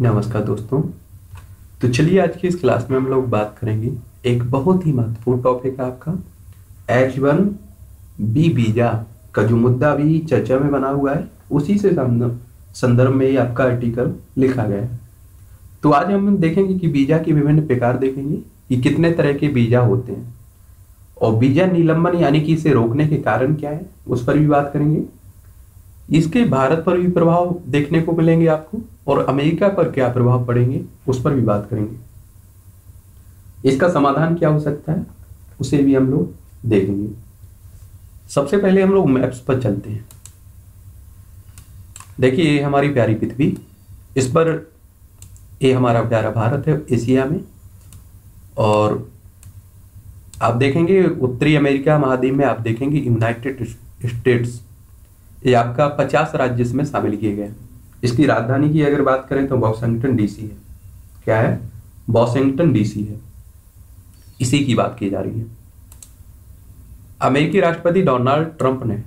नमस्कार दोस्तों, तो चलिए आज की इस क्लास में हम लोग बात करेंगे एक बहुत ही महत्वपूर्ण टॉपिक है आपका H1B वीजा का जो मुद्दा अभी चर्चा में बना हुआ है, उसी से संदर्भ में ये आपका आर्टिकल लिखा गया है। तो आज हम देखेंगे कि वीजा के विभिन्न प्रकार देखेंगे कि कितने तरह के वीजा होते हैं और वीजा निलंबन यानी कि इसे रोकने के कारण क्या है उस पर भी बात करेंगे। इसके भारत पर भी प्रभाव देखने को मिलेंगे आपको और अमेरिका पर क्या प्रभाव पड़ेंगे उस पर भी बात करेंगे। इसका समाधान क्या हो सकता है उसे भी हम लोग देखेंगे। सबसे पहले हम लोग मैप्स पर चलते हैं। देखिए, ये हमारी प्यारी पृथ्वी, इस पर ये हमारा प्यारा भारत है एशिया में, और आप देखेंगे उत्तरी अमेरिका महाद्वीप में आप देखेंगे यूनाइटेड स्टेट्स, ये आपका 50 राज्य इसमें शामिल किए गए हैं। इसकी राजधानी की अगर बात करें तो वॉशिंगटन डीसी है। क्या है? वॉशिंगटन डीसी है, इसी की बात की जा रही है। अमेरिकी राष्ट्रपति डोनाल्ड ट्रंप ने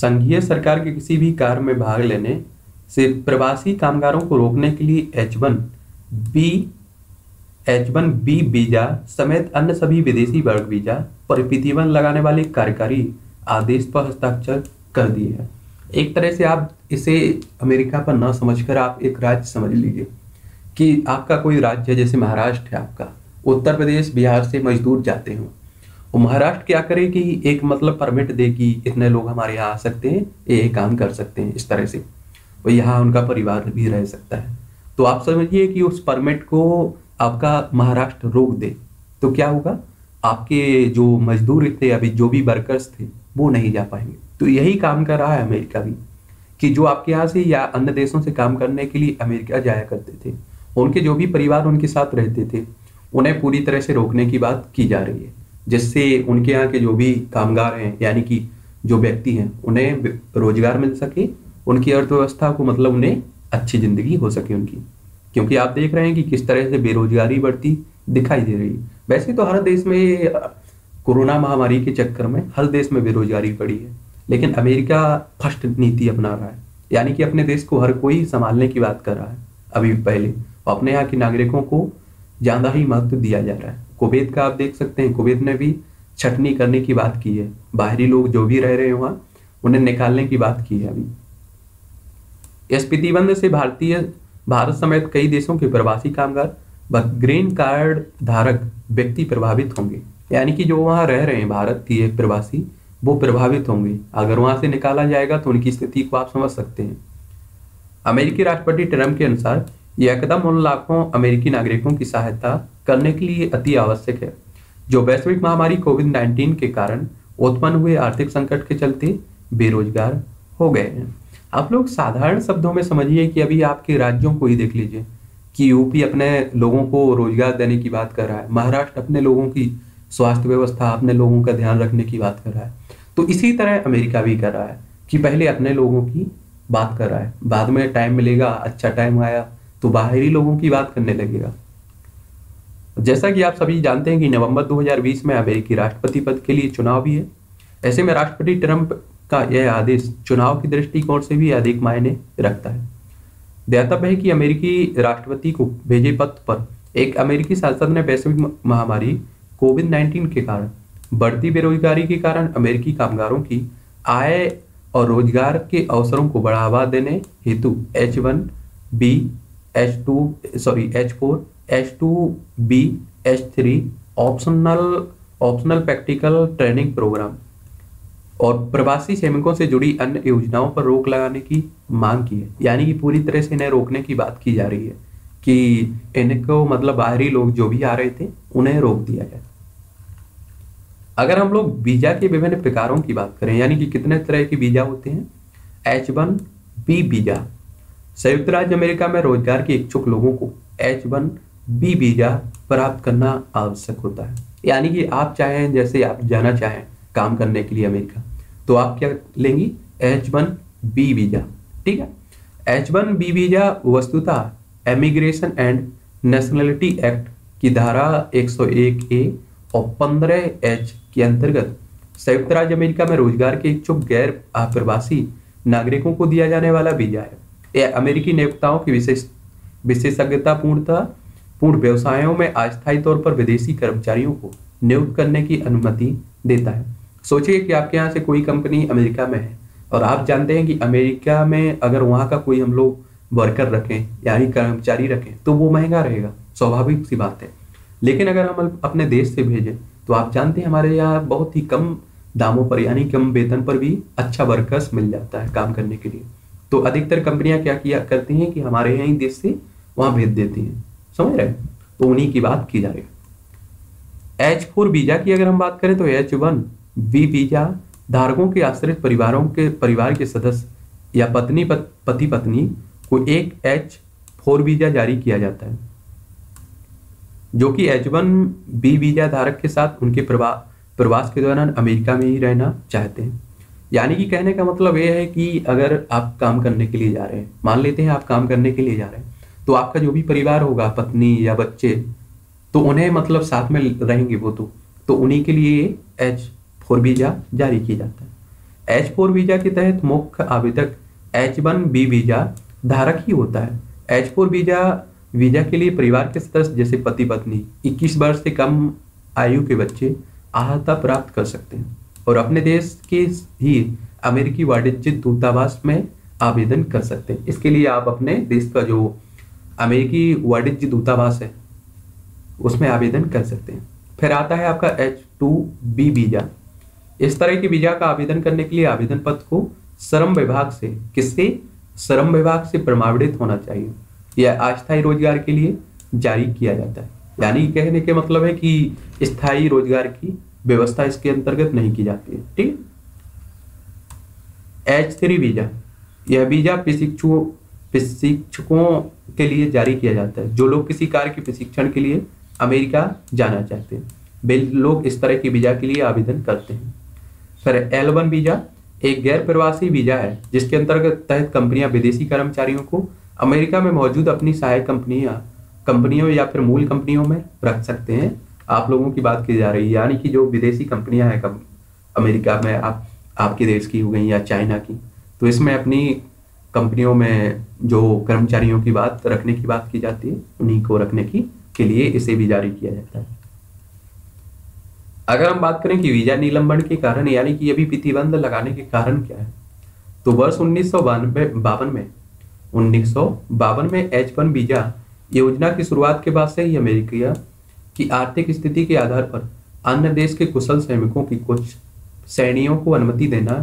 संघीय सरकार के किसी भी कार्य में भाग लेने से प्रवासी कामगारों को रोकने के लिए एच वन बी वीजा समेत अन्य सभी विदेशी वर्ग वीजा पर प्रतिबंध लगाने वाले कार्यकारी आदेश पर हस्ताक्षर कर दिए हैं। एक तरह से आप इसे अमेरिका पर ना समझकर आप एक राज्य समझ लीजिए कि आपका कोई राज्य है, जैसे महाराष्ट्र है आपका, उत्तर प्रदेश बिहार से मजदूर जाते हों और महाराष्ट्र क्या करे कि एक मतलब परमिट दे कि इतने लोग हमारे यहाँ आ सकते हैं, ये काम कर सकते हैं, इस तरह से, और यहाँ उनका परिवार भी रह सकता है। तो आप समझिए कि उस परमिट को आपका महाराष्ट्र रोक दे तो क्या होगा, आपके जो मजदूर थे अभी जो भी वर्कर्स थे वो नहीं जा पाएंगे। तो यही काम कर रहा है अमेरिका भी कि जो आपके यहाँ से या अन्य देशों से काम करने के लिए अमेरिका जाया करते थे, उनके जो भी परिवार उनके साथ रहते थे, उन्हें पूरी तरह से रोकने की बात की जा रही है, जिससे उनके यहाँ के जो भी कामगार हैं यानी कि जो व्यक्ति हैं उन्हें रोजगार मिल सके, उनकी अर्थव्यवस्था को मतलब उन्हें अच्छी जिंदगी हो सके उनकी, क्योंकि आप देख रहे हैं कि किस तरह से बेरोजगारी बढ़ती दिखाई दे रही है। वैसे तो हर देश में कोरोना महामारी के चक्कर में हर देश में बेरोजगारी बढ़ी है, लेकिन अमेरिका फर्स्ट नीति अपना रहा है, यानी कि अपने देश को हर कोई संभालने की बात कर रहा है अभी पहले, और अपने यहाँ के नागरिकों को ज़्यादा ही महत्व दिया जा रहा है। कुवैत का आप देख सकते हैं, कुवैत ने भी छटनी करने की बात की है, बाहरी लोग जो भी रह रहे हैं वहाँ उन्हें निकालने की बात की है अभी। इस प्रतिबंध से भारत समेत कई देशों के प्रवासी कामगार व ग्रीन कार्ड धारक व्यक्ति प्रभावित होंगे, यानी कि जो वहाँ रह रहे हैं भारत के प्रवासी वो प्रभावित होंगे। अगर वहाँ से निकाला जाएगा तो उनकी स्थिति को आप समझ सकते हैं। अमेरिकी राष्ट्रपति ट्रम्प के अनुसार यह कदम उन लाखों अमेरिकी नागरिकों की सहायता करने के लिए अति आवश्यक है जो वैश्विक महामारी कोविड-19 के कारण उत्पन्न हुए आर्थिक संकट के चलते बेरोजगार हो गए हैं। आप लोग साधारण शब्दों में समझिए कि अभी आपके राज्यों को ही देख लीजिए कि यूपी अपने लोगों को रोजगार देने की बात कर रहा है, महाराष्ट्र अपने लोगों की स्वास्थ्य व्यवस्था, अपने लोगों का ध्यान रखने की बात कर रहा है। तो इसी तरह अमेरिका भी कर रहा है कि पहले अपने लोगों की बात कर रहा है, बाद में टाइम मिलेगा, अच्छा टाइम आया तो बाहरी लोगों की बात करने लगेगा। जैसा कि आप सभी जानते हैं कि नवंबर 2020 में अमेरिकी राष्ट्रपति पद के लिए चुनाव भी है। ऐसे में राष्ट्रपति ट्रंप का यह आदेश चुनाव के दृष्टिकोण से भी अधिक मायने रखता है। ध्यातव्य है कि अमेरिकी राष्ट्रपति को भेजे पत्र पर एक अमेरिकी सांसद ने वैश्विक महामारी कोविड-19 के कारण बढ़ती बेरोजगारी के कारण अमेरिकी कामगारों की आय और रोजगार के अवसरों को बढ़ावा देने हेतु H1-B, H4, H2B, H3 optional practical training program और प्रवासी श्रमिकों से जुड़ी अन्य योजनाओं पर रोक लगाने की मांग की है। यानी कि पूरी तरह से इन्हें रोकने की बात की जा रही है कि इनको मतलब बाहरी लोग जो भी आ रहे थे उन्हें रोक दिया जाए। अगर हम लोग वीजा के विभिन्न प्रकारों की बात करें, यानी कि कितने तरह के वीजा होते हैं। H1B वीजा संयुक्त राज्य अमेरिका में रोजगार के इच्छुक लोगों को H1B वीजा प्राप्त करना आवश्यक होता है। यानी कि आप चाहें, जैसे आप जाना चाहें काम करने के लिए अमेरिका, तो आप क्या लेंगी, H1B वीजा। ठीक है, H1B वीजा वस्तुतः इमिग्रेशन एंड नेशनलिटी एक्ट की धारा 101A और 15H के अंतर्गत संयुक्त राज्य अमेरिका में रोजगार के इच्छुक गैर प्रवासी नागरिकों को दिया जाने वाला वीजा है। यह अमेरिकी नियोक्ताओं की विशेष विशेषज्ञतापूर्ण व्यवसायों में अस्थायी तौर पर विदेशी कर्मचारियों को नियुक्त करने की अनुमति देता है। सोचिए कि आपके यहाँ से कोई कंपनी अमेरिका में है और आप जानते हैं कि अमेरिका में अगर वहाँ का कोई हम लोग वर्कर रखें यानी कर्मचारी रखें तो वो महंगा रहेगा, स्वाभाविक सी बात है। लेकिन अगर हम अपने देश से भेजें तो आप जानते हैं हमारे यहाँ बहुत ही कम दामों पर यानी कम वेतन पर भी अच्छा वर्कर्स मिल जाता है काम करने के लिए। तो अधिकतर कंपनियां क्या किया करती हैं कि हमारे यहाँ देश से वहाँ भेज देती हैं, समझ रहे हैं? तो उन्हीं की बात की जा रही है। H4 वीजा की अगर हम बात करें तो H1-B वीजा धारकों के आश्रित परिवार के सदस्य या पति पत्नी को एक H4 वीजा जारी किया जाता है जो कि H1-B वीजा धारक के साथ उनके प्रवास के दौरान अमेरिका में ही रहना चाहते हैं। यानी कि कहने का मतलब यह है कि अगर आप काम करने के लिए जा रहे हैं, मान लेते हैं आप काम करने के लिए जा रहे हैं, तो आपका जो भी परिवार होगा पत्नी या बच्चे तो उन्हें मतलब साथ में रहेंगे वो तो उन्हीं के लिए H4 वीजा जारी किया जाता है। H4 वीजा के तहत मुख्य आवेदक H1B वीजा धारक ही होता है। H4 वीजा के लिए परिवार के सदस्य जैसे पति पत्नी, 21 वर्ष से कम आयु के बच्चे आहता प्राप्त कर सकते हैं और अपने देश के ही अमेरिकी वाणिज्यिक दूतावास में आवेदन कर सकते हैं। इसके लिए आप अपने देश का जो अमेरिकी वाणिज्य दूतावास है उसमें आवेदन कर सकते हैं। फिर आता है आपका H2B वीजा। इस तरह के वीजा का आवेदन करने के लिए आवेदन पत्र को श्रम विभाग से प्रमाणित होना चाहिए। यह अस्थायी रोजगार के लिए जारी किया जाता है। यानी कहने के मतलब है कि स्थायी रोजगार की व्यवस्था इसके अंतर्गत नहीं की जाती है, ठीक। H3 वीजा, यह वीजा प्रशिक्षकों के लिए जारी किया जाता है जो लोग किसी कार्य के प्रशिक्षण के लिए अमेरिका जाना चाहते हैं, वे लोग इस तरह के वीजा के लिए आवेदन करते हैं। फिर L1 वीजा एक गैर प्रवासी वीजा है जिसके अंतर्गत कंपनियां विदेशी कर्मचारियों को अमेरिका में मौजूद अपनी सहायक कंपनियों या फिर मूल कंपनियों में रख सकते हैं। आप लोगों की बात की जा रही है यानी कि जो विदेशी कंपनियां हैं अमेरिका में, आपके देश की हो गई या चाइना की, तो इसमें अपनी कंपनियों में जो कर्मचारियों की बात रखने की बात की जाती है उन्हीं को रखने के लिए इसे भी जारी किया जाता है। अगर हम बात करें कि वीजा निलंबन के कारण यानी कि ये भी प्रतिबंध लगाने के कारण क्या है, तो वर्ष 1952 में H1 वीजा योजना की शुरुआत के बाद से ही अमेरिका की आर्थिक स्थिति के आधार पर अन्य देश के कुशल श्रमिकों की कुछ श्रेणियों को अनुमति देना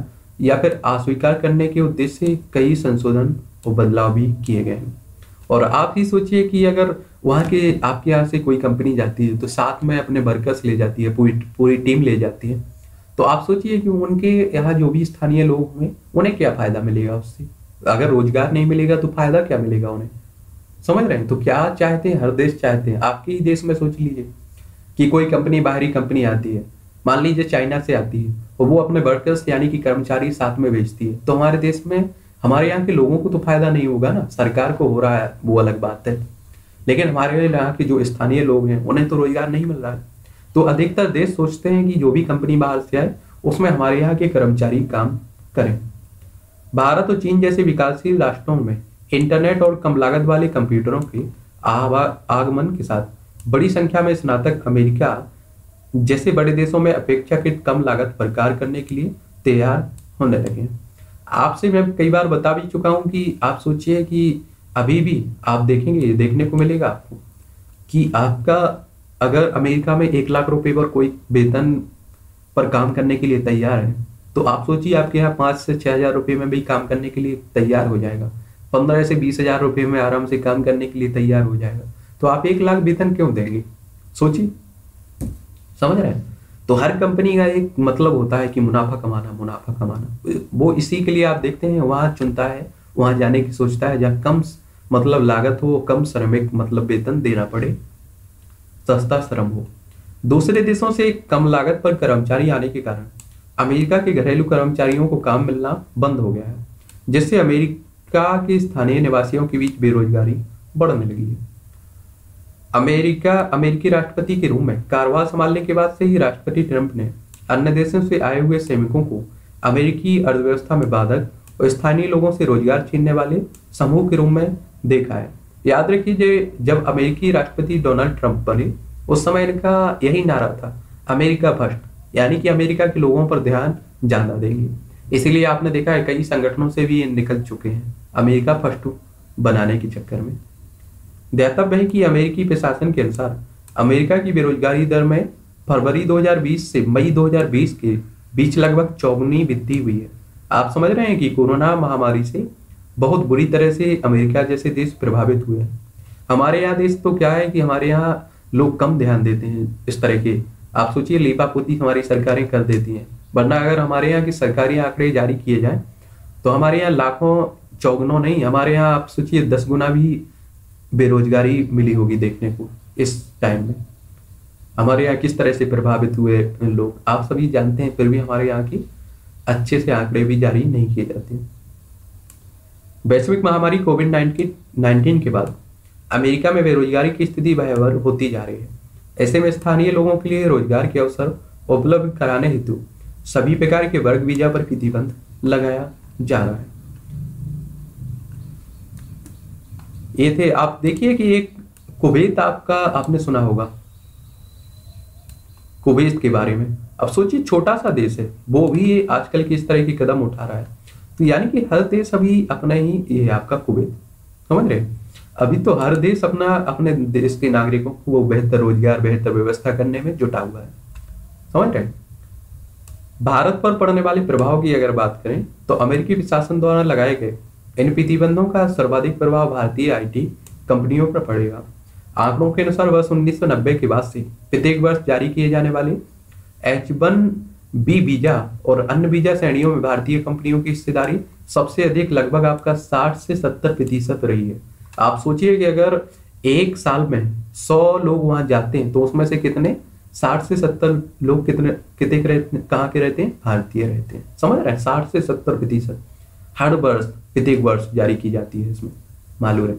या फिर अस्वीकार करने के उद्देश्य से कई संशोधन और बदलाव भी किए गए हैं। और आप ही सोचिए कि अगर वहाँ के आपके यहाँ से कोई कंपनी जाती है तो साथ में अपने वर्कर्स ले जाती है, पूरी टीम ले जाती है, तो आप सोचिए कि उनके यहाँ जो भी स्थानीय लोग होंगे उन्हें क्या फ़ायदा मिलेगा उससे। अगर रोजगार नहीं मिलेगा तो फायदा क्या मिलेगा उन्हें, समझ रहे हैं? तो क्या चाहते हैं, हर देश चाहते हैं। आपके ही देश में सोच लीजिए कि कोई कंपनी, बाहरी कंपनी आती है, मान लीजिए चाइना से आती है और वो अपने वर्कर्स यानी कि कर्मचारी साथ में भेजती है, तो हमारे देश में हमारे यहाँ के लोगों को तो फायदा नहीं होगा ना। सरकार को हो रहा है वो अलग बात है, लेकिन हमारे यहाँ के जो स्थानीय लोग हैं उन्हें तो रोजगार नहीं मिल रहा है। तो अधिकतर देश सोचते हैं कि जो भी कंपनी बाहर से आए उसमें हमारे यहाँ के कर्मचारी काम करें। भारत और चीन जैसे विकासशील राष्ट्रों में इंटरनेट और कम लागत वाले कंप्यूटरों के आगमन के साथ बड़ी संख्या में स्नातक अमेरिका जैसे बड़े देशों में अपेक्षाकृत कम लागत पर कार्य करने के लिए तैयार होने लगे। आपसे मैं कई बार बता भी चुका हूं कि आप सोचिए कि अभी भी आप देखेंगे, देखने को मिलेगा आपको कि आपका अगर अमेरिका में 1 लाख रुपए पर कोई वेतन पर काम करने के लिए तैयार है तो आप सोचिए आपके यहाँ 5 से 6 हजार रुपये में भी काम करने के लिए तैयार हो जाएगा, 15 से 20 हजार रुपये में आराम से काम करने के लिए तैयार हो जाएगा, तो आप 1 लाख वेतन क्यों देंगे, सोचिए, समझ रहे हैं? तो हर कंपनी का एक मतलब होता है कि मुनाफा कमाना, वो इसी के लिए आप देखते हैं वहाँ चुनता है, वहाँ जाने की सोचता है जहाँ कम मतलब लागत हो, कम श्रमिक मतलब वेतन देना पड़े, सस्ता श्रम हो। दूसरे देशों से कम लागत पर कर्मचारी आने के कारण अमेरिका के घरेलू कर्मचारियों को काम मिलना बंद हो गया है जिससे अमेरिका के स्थानीय निवासियों के बीच बेरोजगारी बढ़ने लगी है। अमेरिकी राष्ट्रपति के रूप में कार्यभार संभालने के बाद से ही राष्ट्रपति ट्रंप ने अन्य देशों से आए हुए श्रमिकों को अमेरिकी अर्थव्यवस्था में बाधक और स्थानीय लोगों से रोजगार छीनने वाले समूह के रूप में देखा है। याद रखिए जब अमेरिकी राष्ट्रपति डोनाल्ड ट्रंप बने उस समय इनका यही नारा था अमेरिका फर्स्ट, यानी कि अमेरिका के लोगों पर ध्यान ज्यादा देंगे। इसीलिए आपने देखा है कई संगठनों से भी निकल चुके हैं अमेरिका फर्स्ट बनाने के चक्कर में। ध्यातव्य है कि अमेरिकी प्रशासन के अनुसार अमेरिका की बेरोजगारी दर में फरवरी 2020 से मई 2020 के बीच लगभग चौगुनी वृद्धि हुई है। आप समझ रहे हैं कि कोरोना महामारी से बहुत बुरी तरह से अमेरिका जैसे देश प्रभावित हुए हैं। हमारे यहाँ देश तो क्या है कि हमारे यहाँ लोग कम ध्यान देते हैं इस तरह के, आप सोचिए लीपापोती हमारी सरकारें कर देती हैं, वरना अगर हमारे यहाँ के सरकारी आंकड़े जारी किए जाएं तो हमारे यहाँ लाखों चौगुनों नहीं, हमारे यहाँ आप सोचिए 10 गुना भी बेरोजगारी मिली होगी देखने को इस टाइम में। हमारे यहाँ किस तरह से प्रभावित हुए लोग आप सभी जानते हैं, फिर भी हमारे यहाँ के अच्छे से आंकड़े भी जारी नहीं किए जाते हैं। वैश्विक महामारी कोविड-19 के बाद अमेरिका में बेरोजगारी की स्थिति भयावह होती जा रही है। ऐसे में स्थानीय लोगों के लिए रोजगार के अवसर उपलब्ध कराने हेतु सभी प्रकार के वर्क वीजा पर प्रतिबंध लगाया जा रहा है। ये थे, आप देखिए कि एक कुवैत आपका आपने सुना होगा कुवैत के बारे में। अब सोचिए छोटा सा देश है वो भी आजकल के इस तरह के कदम उठा रहा है, तो यानी कि हर देश अभी अपना ही ये है आपका कुवैत, समझ रहे हैं? अभी तो हर देश अपना अपने देश के नागरिकों को वो बेहतर रोजगार बेहतर व्यवस्था करने में जुटा हुआ है, समझ रहे हैं? भारत पर पड़ने वाले प्रभाव की अगर बात करें तो अमेरिकी प्रशासन द्वारा लगाए गए इन प्रतिबंधों का सर्वाधिक प्रभाव भारतीय आईटी कंपनियों पर पड़ेगा। आंकड़ों के अनुसार वर्ष 1990 के बाद से प्रत्येक वर्ष जारी किए जाने वाले H1-B वीजा और अन्य वीजा श्रेणियों में भारतीय कंपनियों की हिस्सेदारी सबसे अधिक लगभग आपका 60 से 70% रही है। आप सोचिए कि अगर एक साल में 100 लोग वहां जाते हैं तो उसमें से कितने 60 से 70 लोग कितने कहाँ के रहते हैं, भारतीय रहते हैं, समझ रहे हैं? 60 से 70% हर वर्ष प्रत्येक वर्ष जारी की जाती है इसमें, मालूम है।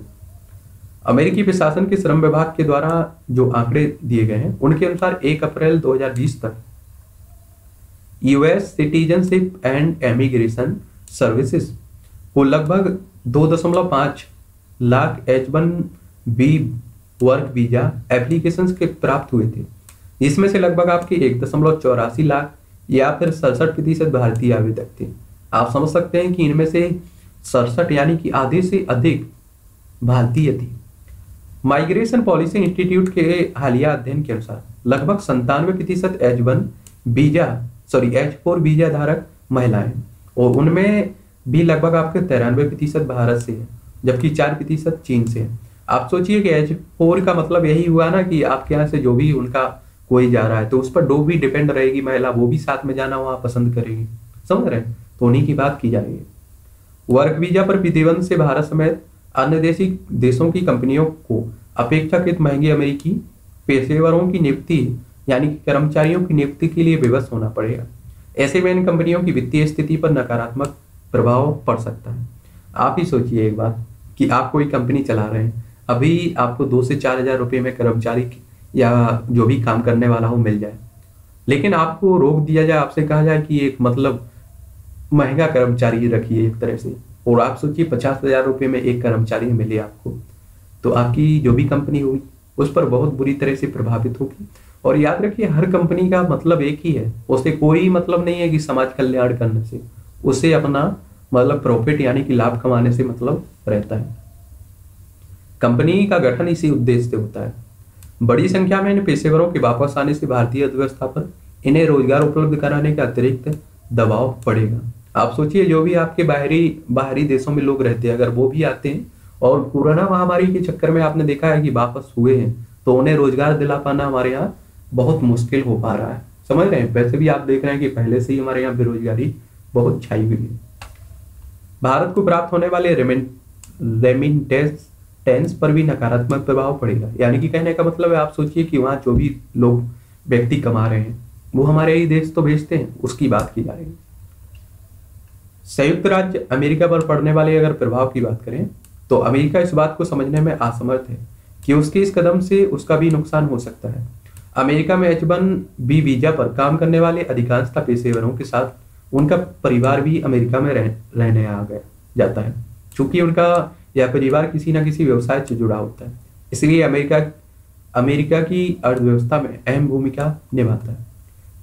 अमेरिकी प्रशासन के श्रम विभाग के द्वारा जो आंकड़े दिए गए हैं उनके अनुसार 1 अप्रैल 2020 तक US citizenship and immigration services को लगभग 2.5 lakh H1-B work visa applications के प्राप्त हुए थे, जिसमें से लगभग आपके 1.84 लाख या फिर 67% भारतीय आवेदक थे। आप समझ सकते हैं कि इनमें से 67 यानी कि आधे से अधिक भारतीय थे। माइग्रेशन पॉलिसी इंस्टीट्यूट के हालिया अध्ययन के अनुसार लगभग 97% H4 वीजा धारक महिलाएं और उनमें भी लगभग आपके 93% भारत से है, जबकि 4% चीन से है। आप सोचिए कि H4 का मतलब यही हुआ ना कि आपके यहाँ से जो भी उनका कोई जा रहा है तो उस पर डोब भी डिपेंड रहेगी महिला, वो भी साथ में जाना वहाँ पसंद करेगी, समझ रहे हैं? तो उन्हीं की बात की जा रही है। वर्क वीजा पर प्रतिबंध से भारत समेत अन्य देशों की कंपनियों को अपेक्षाकृत महंगे अमेरिकी पेशेवरों की नियुक्ति यानी कि कर्मचारियों की नियुक्ति के लिए विवश होना पड़ेगा। ऐसे में इन कंपनियों की वित्तीय स्थिति पर नकारात्मक प्रभाव पड़ सकता है। आप ही सोचिए एक बात कि आप कोई कंपनी चला रहे हैं, अभी आपको 2 से 4 हजार रुपये में कर्मचारी या जो भी काम करने वाला हो मिल जाए, लेकिन आपको रोक दिया जाए, आपसे कहा जाए कि एक मतलब महंगा कर्मचारी रखिए एक तरह से, और आप सोचिए 50,000 रुपये में एक कर्मचारी मिले आपको, तो आपकी जो भी कंपनी होगी उस पर बहुत बुरी तरह से प्रभावित होगी। और याद रखिए हर कंपनी का मतलब एक ही है, उससे कोई मतलब नहीं है कि समाज कल्याण करने से, उसे अपना मतलब प्रॉफिट यानी कि लाभ कमाने से मतलब रहता है। कंपनी का गठन इसी उद्देश्य से होता है। बड़ी संख्या में इन पेशेवरों के वापस आने से भारतीय अर्थव्यवस्था पर इन्हें रोजगार उपलब्ध कराने का अतिरिक्त दबाव पड़ेगा। आप सोचिए जो भी आपके बाहरी देशों में लोग रहते हैं अगर वो भी आते हैं और कोरोना महामारी के चक्कर में आपने देखा है कि वापस हुए हैं, तो उन्हें रोजगार दिला पाना हमारे यहाँ बहुत मुश्किल हो पा रहा है, समझ रहे हैं? वैसे भी आप देख रहे हैं कि पहले से ही हमारे यहाँ बेरोजगारी बहुत छाई हुई है। भारत को प्राप्त होने वाले रेमिटेंस पर भी नकारात्मक प्रभाव पड़ेगा, यानी कि कहने का मतलब है आप सोचिए कि वहाँ जो भी लोग व्यक्ति कमा रहे हैं वो हमारे ही देश तो भेजते हैं, उसकी बात की जा रही है। संयुक्त राज्य अमेरिका पर पड़ने वाले अगर प्रभाव की बात करें तो अमेरिका इस बात को समझने में असमर्थ है कि उसके इस कदम से उसका भी नुकसान हो सकता है। अमेरिका में H1B वीजा पर काम करने वाले अधिकांशतः पेशेवरों के साथ उनका परिवार भी अमेरिका में रहने आ गया जाता है, चूंकि उनका या परिवार किसी ना किसी व्यवसाय से जुड़ा होता है, इसलिए अमेरिका की अर्थव्यवस्था में अहम भूमिका निभाता है।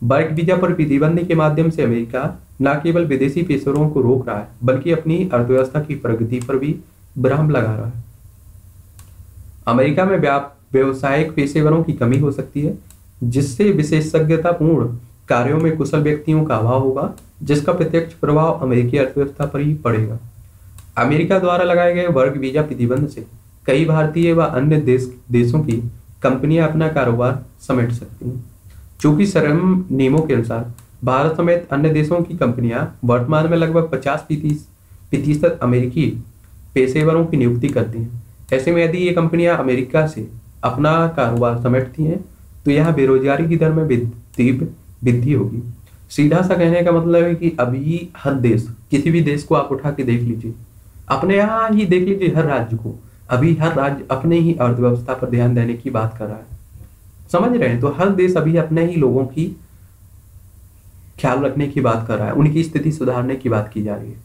वर्क वीजा पर प्रतिबंध के माध्यम से अमेरिका न केवल विदेशी पेशेवरों को रोक रहा है बल्कि अपनी अर्थव्यवस्था की प्रगति पर भी विराम लगा रहा है। अमेरिका में व्यावसायिक पेशेवरों की कमी हो सकती है, जिससे विशेषज्ञतापूर्ण कार्यों में कुशल व्यक्तियों का अभाव होगा, जिसका प्रत्यक्ष प्रभाव अमेरिकी अर्थव्यवस्था पर ही पड़ेगा। अमेरिका द्वारा लगाए गए वर्क वीजा प्रतिबंध से कई भारतीय व अन्य देशों की कंपनियां अपना कारोबार समेट सकती हैं। चूंकि श्रम नियमों के अनुसार भारत समेत अन्य देशों की कंपनियां वर्तमान में लगभग 50% अमेरिकी पेशेवरों की नियुक्ति करती हैं, ऐसे में यदि ये कंपनियां अमेरिका से अपना कारोबार समेटती हैं तो यहाँ बेरोजगारी की दर में वृद्धि होगी। सीधा सा कहने का मतलब है कि अभी हर देश, किसी भी देश को आप उठा के देख लीजिए, अपने यहाँ ही देख लीजिए, हर राज्य को, अभी हर राज्य अपने ही अर्थव्यवस्था पर ध्यान देने की बात कर रहा है। समझ रहे हैं? तो हर देश अभी अपने ही लोगों की ख्याल रखने की बात कर रहा है, उनकी स्थिति सुधारने की बात की जा रही है।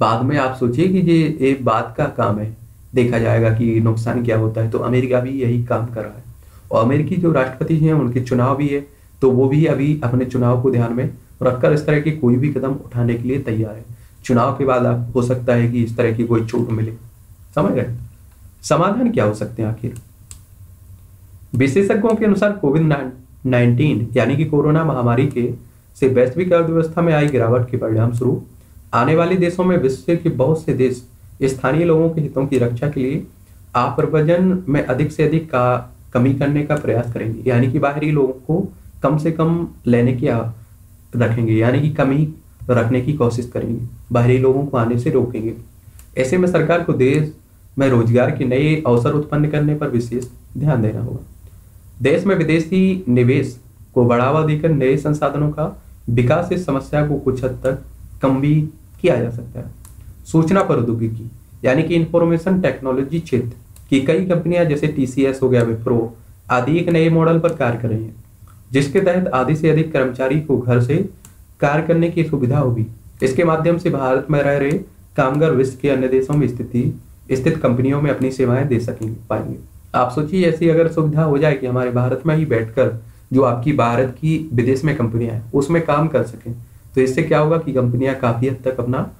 बाद में आप सोचिए कि ये बात का काम है, देखा जाएगा कि नुकसान क्या होता है। तो अमेरिका भी यही काम कर रहा है और अमेरिकी जो राष्ट्रपति हैं उनके चुनाव भी है, तो वो भी अभी अपने चुनाव को ध्यान में रखकर इस तरह के कोई भी कदम उठाने के लिए तैयार है। चुनाव के बाद आप हो सकता है कि इस तरह की कोई छूट मिले। समझ गए? समाधान क्या हो सकते हैं आखिर? विशेषज्ञों के अनुसार कोविड-19 यानी कि कोरोना महामारी के से वैश्विक अर्थव्यवस्था में आई गिरावट के परिणाम स्वरूप आने वाले देशों में विश्व के बहुत से देश स्थानीय लोगों के हितों की रक्षा के लिए आप्रवजन में अधिक से अधिक का कमी करने का प्रयास करेंगे, यानी कि बाहरी लोगों को कम से कम लेने की रखेंगे, यानी कि कमी रखने की कोशिश करेंगे, बाहरी लोगों को आने से रोकेंगे। ऐसे में सरकार को देश में रोजगार के नए अवसर उत्पन्न करने पर विशेष ध्यान देना होगा। देश में विदेशी निवेश को बढ़ावा देकर नए संसाधनों का विकास, इस समस्या को कुछ हद तक कम भी किया जा सकता है। सूचना प्रौद्योगिकी यानी कि इंफॉर्मेशन टेक्नोलॉजी क्षेत्र की कई कंपनियां जैसे टीसीएस हो गया, विप्रो आदि एक नए मॉडल पर कार्य कर रही हैं, जिसके तहत आधे से अधिक कर्मचारी को घर से कार्य करने की सुविधा होगी। इसके माध्यम से भारत में रह रहे कामगार विश्व के अन्य देशों में स्थित कंपनियों में अपनी सेवाएं दे सकेंगे पाएंगे। आप सोचिए ऐसी अगर सुविधा हो जाए कि हमारे भारत में ही बैठकर जो आपकी भारत की विदेश में कंपनियां हैं उसमें काम कर सकें, तो इससे क्या होगा कि कंपनियां काफी हद तक अपना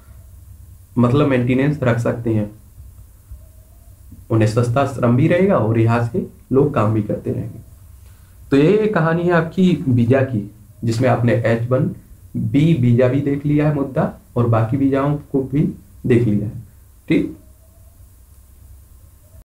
मतलब मेंटेनेंस रख सकते हैं, उन्हें सस्ता श्रम भी रहेगा और यहाँ से लोग काम भी करते रहेंगे। तो ये कहानी है आपकी वीजा की, जिसमें आपने H1B वीजा भी देख लिया है मुद्दा, और बाकी वीजाओं को भी देख लिया है। ठीक।